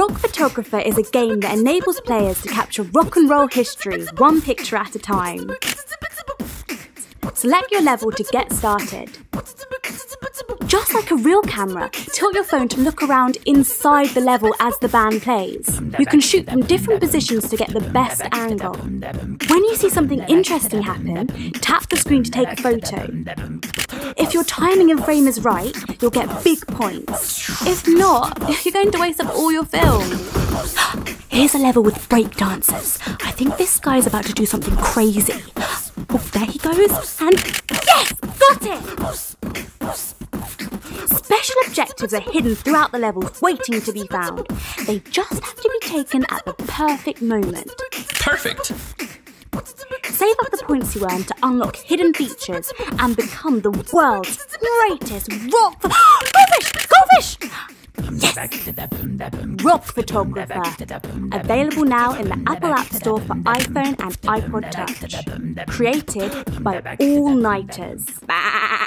Rock Photographer is a game that enables players to capture rock and roll history one picture at a time. Select your level to get started. Just like a real camera, tilt your phone to look around inside the level as the band plays. You can shoot from different positions to get the best angle. When you see something interesting happen, tap the screen to take a photo. If your timing and frame is right, you'll get big points. If not, you're going to waste up all your film. Here's a level with break dancers. I think this guy's about to do something crazy. Oh, there he goes, and yes! Got it! Special objectives are hidden throughout the levels, waiting to be found. They just have to be taken at the perfect moment. Perfect! Save up the points you earn to unlock hidden features and become the world's greatest rock... Goldfish! Goldfish! Yes! Rock Photographer. Available now in the Apple App Store for iPhone and iPod Touch. Created by All-Nighters.